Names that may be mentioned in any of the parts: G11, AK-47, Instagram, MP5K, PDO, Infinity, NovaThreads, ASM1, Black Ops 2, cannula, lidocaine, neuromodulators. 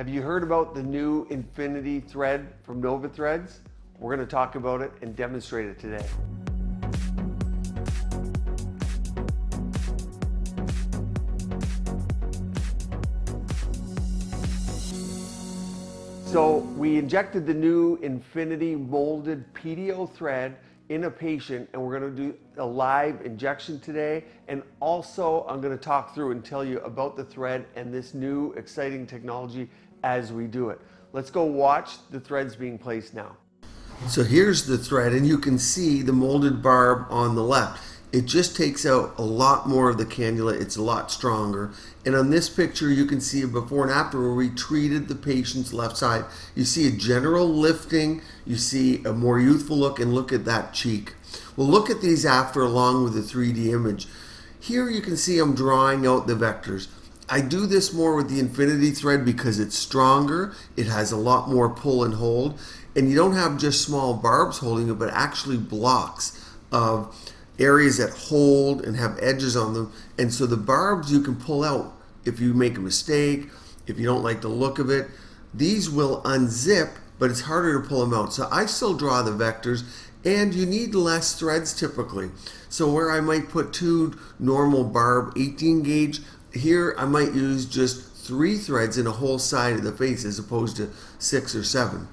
Have you heard about the new Infinity thread from NovaThreads? We're going to talk about it and demonstrate it today. So we injected the new Infinity molded PDO thread in a patient, and we're going to do a live injection today. And also I'm going to talk through and tell you about the thread and this new exciting technology as we do it. Let's go watch the threads being placed now. So here's the thread, and you can see the molded barb on the left. It just takes out a lot more of the cannula. It's a lot stronger. And on this picture, you can see a before and after where we treated the patient's left side. You see a general lifting. You see a more youthful look, and look at that cheek. We'll look at these after along with the 3D image. Here you can see I'm drawing out the vectors. I do this more with the Infinity thread because it's stronger. It has a lot more pull and hold. And you don't have just small barbs holding it, but actually blocks of areas that hold and have edges on them. And so the barbs you can pull out if you make a mistake, if you don't like the look of it. These will unzip, but it's harder to pull them out. So I still draw the vectors, and you need less threads typically. So where I might put two normal barb 18 gauge, here I might use just 3 threads in a whole side of the face as opposed to 6 or 7.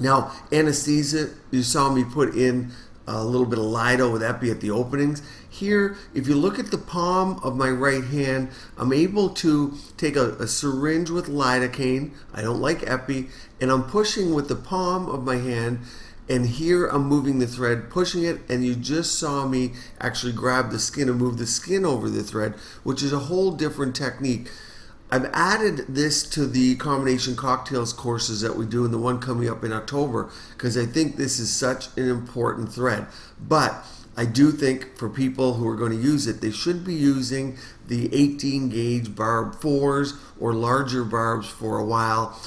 Now anesthesia, you saw me put in a little bit of Lido with epi at the openings. Here, if you look at the palm of my right hand, I'm able to take a syringe with lidocaine. I don't like epi, and I'm pushing with the palm of my hand, and here I'm moving the thread, pushing it, and you just saw me actually grab the skin and move the skin over the thread, which is a whole different technique. I've added this to the combination cocktails courses that we do, and the one coming up in October, because I think this is such an important thread. But I do think for people who are going to use it, they should be using the 18 gauge barb 4s or larger barbs for a while,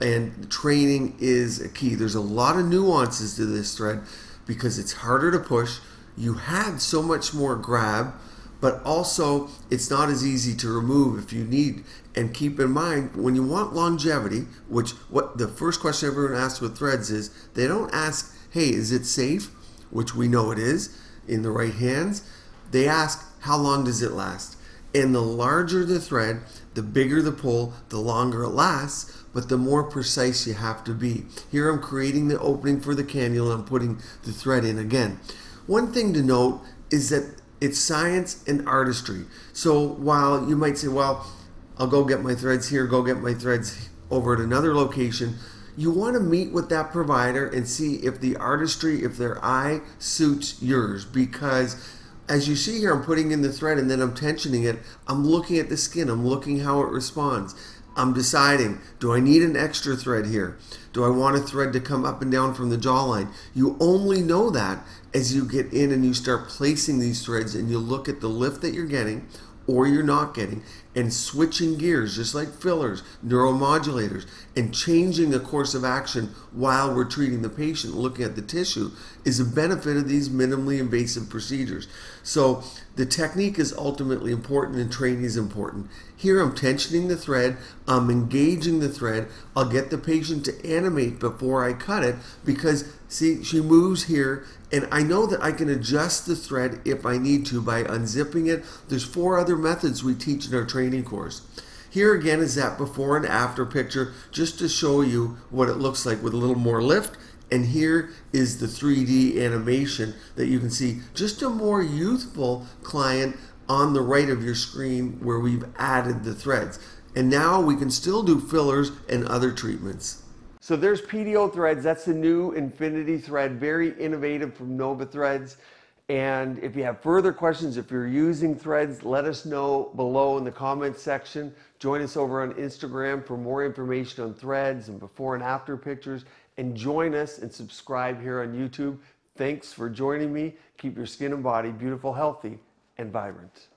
and training is a key. There's a lot of nuances to this thread because it's harder to push. You had so much more grab, but also it's not as easy to remove if you need. And keep in mind, when you want longevity, which what the first question everyone asks with threads is, they don't ask, hey, is it safe? Which we know it is in the right hands. They ask, how long does it last? And the larger the thread, the bigger the pull, the longer it lasts, but the more precise you have to be. Here I'm creating the opening for the cannula and putting the thread in again. One thing to note is that it's science and artistry. So while you might say, well, I'll go get my threads here, go get my threads over at another location, you want to meet with that provider and see if the artistry, if their eye suits yours. Because as you see here, I'm putting in the thread and then I'm tensioning it. I'm looking at the skin. I'm looking how it responds. I'm deciding, do I need an extra thread here? Do I want a thread to come up and down from the jawline? You only know that as you get in and you start placing these threads and you look at the lift that you're getting or you're not getting, and switching gears, just like fillers, neuromodulators, and changing the course of action while we're treating the patient, looking at the tissue, is a benefit of these minimally invasive procedures. So the technique is ultimately important, and training is important. Here I'm tensioning the thread, I'm engaging the thread, I'll get the patient to animate before I cut it, because see, she moves here, and I know that I can adjust the thread if I need to by unzipping it. There's 4 other methods we teach in our training course. Here again is that before and after picture, just to show you what it looks like with a little more lift. And here is the 3D animation that you can see, just a more youthful client on the right of your screen where we've added the threads. And now we can still do fillers and other treatments. So there's PDO threads. That's the new Infinity thread, very innovative from NovaThreads. And if you have further questions, if you're using threads, let us know below in the comments section. Join us over on Instagram for more information on threads and before and after pictures. And join us and subscribe here on YouTube. Thanks for joining me. Keep your skin and body beautiful, healthy, and vibrant.